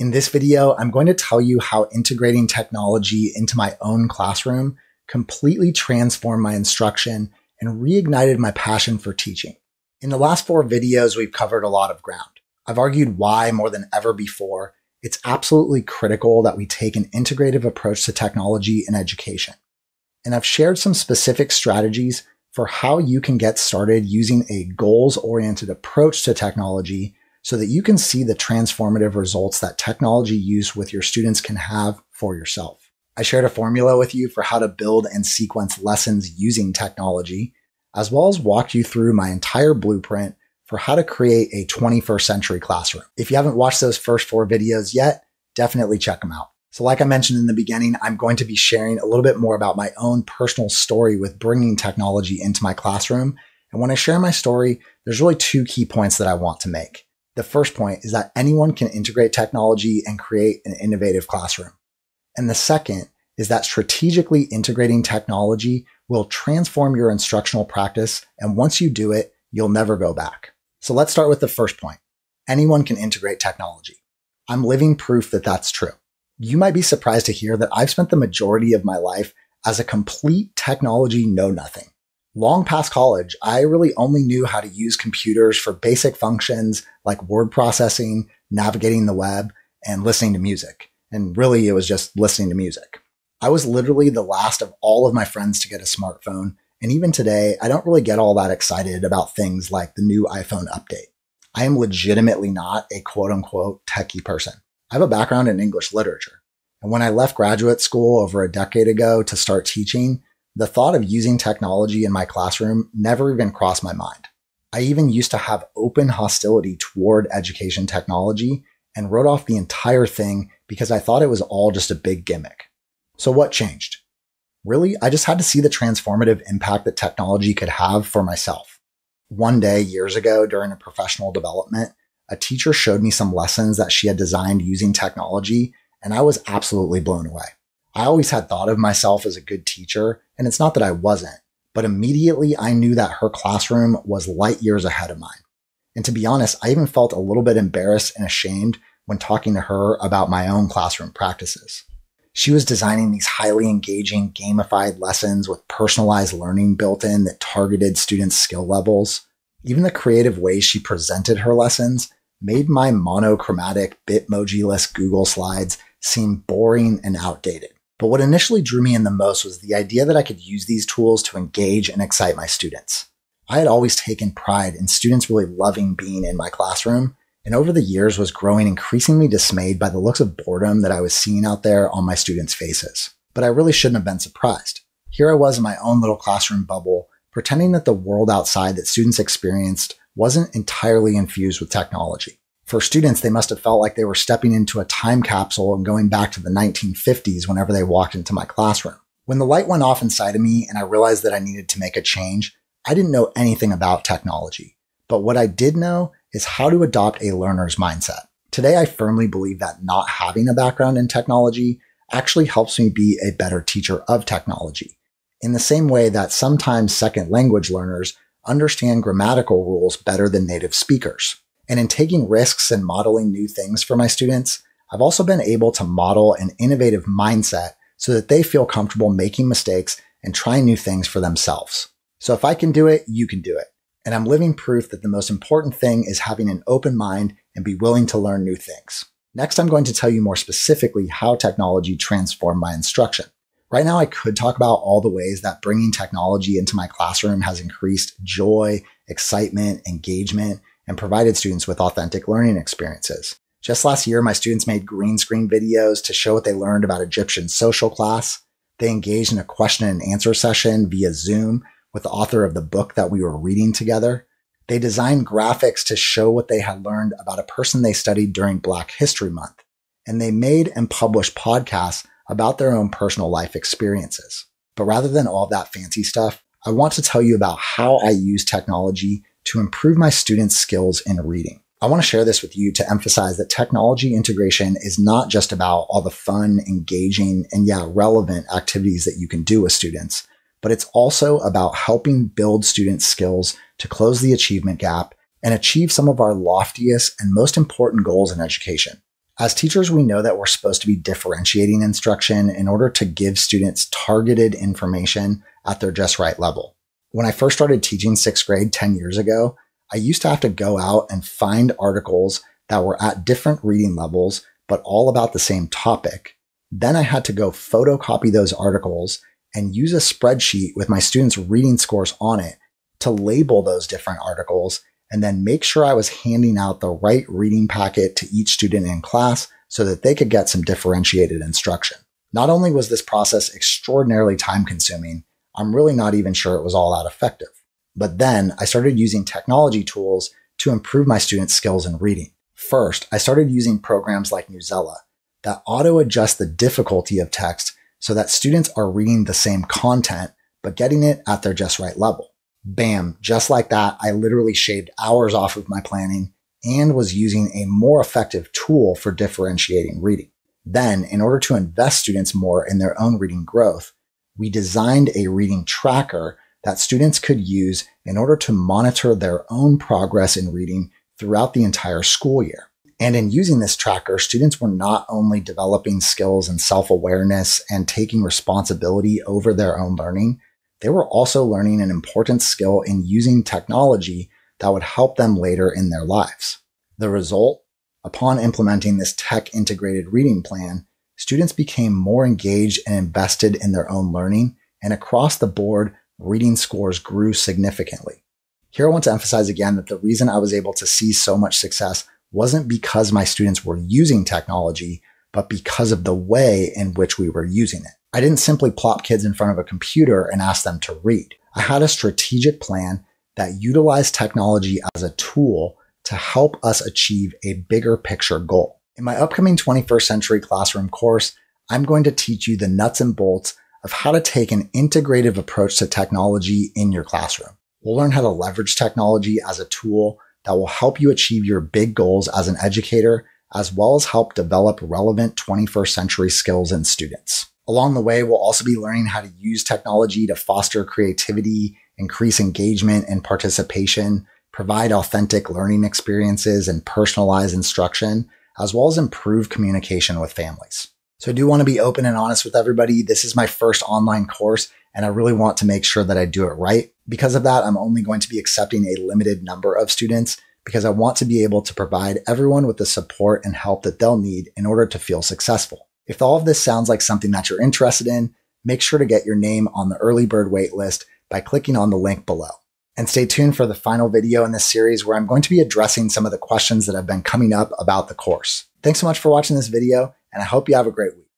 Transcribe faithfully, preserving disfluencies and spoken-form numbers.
In this video, I'm going to tell you how integrating technology into my own classroom completely transformed my instruction and reignited my passion for teaching. In the last four videos, we've covered a lot of ground. I've argued why more than ever before, it's absolutely critical that we take an integrative approach to technology in education. And I've shared some specific strategies for how you can get started using a goals-oriented approach to technology so that you can see the transformative results that technology use with your students can have for yourself. I shared a formula with you for how to build and sequence lessons using technology, as well as walked you through my entire blueprint for how to create a twenty-first century classroom. If you haven't watched those first four videos yet, definitely check them out. So like I mentioned in the beginning, I'm going to be sharing a little bit more about my own personal story with bringing technology into my classroom. And when I share my story, there's really two key points that I want to make. The first point is that anyone can integrate technology and create an innovative classroom. And the second is that strategically integrating technology will transform your instructional practice. And once you do it, you'll never go back. So let's start with the first point. Anyone can integrate technology. I'm living proof that that's true. You might be surprised to hear that I've spent the majority of my life as a complete technology know-nothing. Long past college, I really only knew how to use computers for basic functions like word processing, navigating the web, and listening to music. And really, it was just listening to music. I was literally the last of all of my friends to get a smartphone. And even today, I don't really get all that excited about things like the new iPhone update. I am legitimately not a quote-unquote techie person. I have a background in English literature. And when I left graduate school over a decade ago to start teaching, the thought of using technology in my classroom never even crossed my mind. I even used to have open hostility toward education technology and wrote off the entire thing because I thought it was all just a big gimmick. So what changed? Really, I just had to see the transformative impact that technology could have for myself. One day, years ago, during a professional development, a teacher showed me some lessons that she had designed using technology, and I was absolutely blown away. I always had thought of myself as a good teacher, and it's not that I wasn't, but immediately I knew that her classroom was light years ahead of mine. And to be honest, I even felt a little bit embarrassed and ashamed when talking to her about my own classroom practices. She was designing these highly engaging, gamified lessons with personalized learning built in that targeted students' skill levels. Even the creative ways she presented her lessons made my monochromatic, Bitmoji-less Google Slides seem boring and outdated. But what initially drew me in the most was the idea that I could use these tools to engage and excite my students. I had always taken pride in students really loving being in my classroom, and over the years was growing increasingly dismayed by the looks of boredom that I was seeing out there on my students' faces. But I really shouldn't have been surprised. Here I was in my own little classroom bubble, pretending that the world outside that students experienced wasn't entirely infused with technology. For students, they must have felt like they were stepping into a time capsule and going back to the nineteen fifties whenever they walked into my classroom. When the light went off inside of me and I realized that I needed to make a change, I didn't know anything about technology. But what I did know is how to adopt a learner's mindset. Today, I firmly believe that not having a background in technology actually helps me be a better teacher of technology. In the same way that sometimes second language learners understand grammatical rules better than native speakers. And in taking risks and modeling new things for my students, I've also been able to model an innovative mindset so that they feel comfortable making mistakes and trying new things for themselves. So if I can do it, you can do it. And I'm living proof that the most important thing is having an open mind and be willing to learn new things. Next, I'm going to tell you more specifically how technology transformed my instruction. Right now, I could talk about all the ways that bringing technology into my classroom has increased joy, excitement, engagement, and provided students with authentic learning experiences. Just last year, my students made green screen videos to show what they learned about Egyptian social class. They engaged in a question and answer session via Zoom with the author of the book that we were reading together. They designed graphics to show what they had learned about a person they studied during Black History Month. And they made and published podcasts about their own personal life experiences. But rather than all that fancy stuff, I want to tell you about how I use technology to improve my students' skills in reading. I want to share this with you to emphasize that technology integration is not just about all the fun, engaging, and yeah, relevant activities that you can do with students, but it's also about helping build students' skills to close the achievement gap and achieve some of our loftiest and most important goals in education. As teachers, we know that we're supposed to be differentiating instruction in order to give students targeted information at their just right level. When I first started teaching sixth grade ten years ago, I used to have to go out and find articles that were at different reading levels, but all about the same topic. Then I had to go photocopy those articles and use a spreadsheet with my students' reading scores on it to label those different articles, and then make sure I was handing out the right reading packet to each student in class so that they could get some differentiated instruction. Not only was this process extraordinarily time-consuming, I'm really not even sure it was all that effective. But then I started using technology tools to improve my students' skills in reading. First, I started using programs like Newsela that auto-adjust the difficulty of text so that students are reading the same content, but getting it at their just right level. Bam, just like that, I literally shaved hours off of my planning and was using a more effective tool for differentiating reading. Then, in order to invest students more in their own reading growth, we designed a reading tracker that students could use in order to monitor their own progress in reading throughout the entire school year. And in using this tracker, students were not only developing skills and self-awareness and taking responsibility over their own learning, they were also learning an important skill in using technology that would help them later in their lives. The result? Upon implementing this tech-integrated reading plan, students became more engaged and invested in their own learning, and across the board, reading scores grew significantly. Here I want to emphasize again that the reason I was able to see so much success wasn't because my students were using technology, but because of the way in which we were using it. I didn't simply plop kids in front of a computer and ask them to read. I had a strategic plan that utilized technology as a tool to help us achieve a bigger picture goal. In my upcoming twenty-first century classroom course, I'm going to teach you the nuts and bolts of how to take an integrative approach to technology in your classroom. We'll learn how to leverage technology as a tool that will help you achieve your big goals as an educator, as well as help develop relevant twenty-first century skills in students. Along the way, we'll also be learning how to use technology to foster creativity, increase engagement and participation, provide authentic learning experiences and personalized instruction, as well as improve communication with families. So I do want to be open and honest with everybody. This is my first online course, and I really want to make sure that I do it right. Because of that, I'm only going to be accepting a limited number of students because I want to be able to provide everyone with the support and help that they'll need in order to feel successful. If all of this sounds like something that you're interested in, make sure to get your name on the early bird waitlist by clicking on the link below. And stay tuned for the final video in this series where I'm going to be addressing some of the questions that have been coming up about the course. Thanks so much for watching this video, and I hope you have a great week.